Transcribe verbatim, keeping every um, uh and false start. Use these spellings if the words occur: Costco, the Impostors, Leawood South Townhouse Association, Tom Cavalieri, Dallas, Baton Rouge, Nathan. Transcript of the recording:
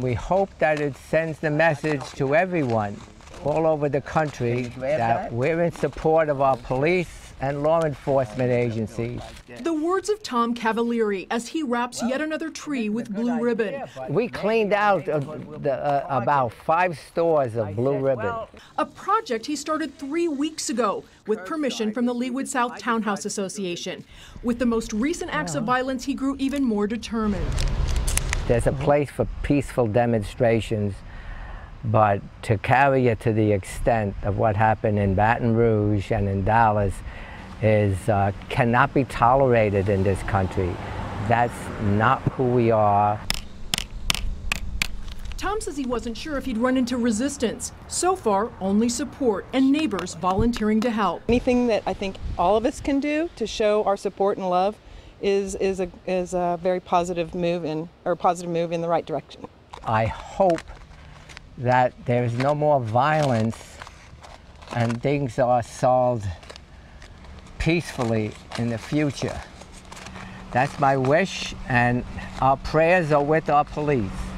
We hope that it sends the message to everyone all over the country that we're in support of our police and law enforcement agencies. The words of Tom Cavalieri as he wraps yet another tree with blue ribbon. We cleaned out uh, the, uh, about five stores of blue ribbon. A project he started three weeks ago with permission from the Leawood South Townhouse Association. With the most recent acts of violence, he grew even more determined. There's a place for peaceful demonstrations, but to carry it to the extent of what happened in Baton Rouge and in Dallas is uh, cannot be tolerated in this country. That's not who we are. Tom says he wasn't sure if he'd run into resistance. So far, only support and neighbors volunteering to help. Anything that I think all of us can do to show our support and love Is, is, a, is a very positive move in, or positive move in the right direction. I hope that there is no more violence and things are solved peacefully in the future. That's my wish, and our prayers are with our police.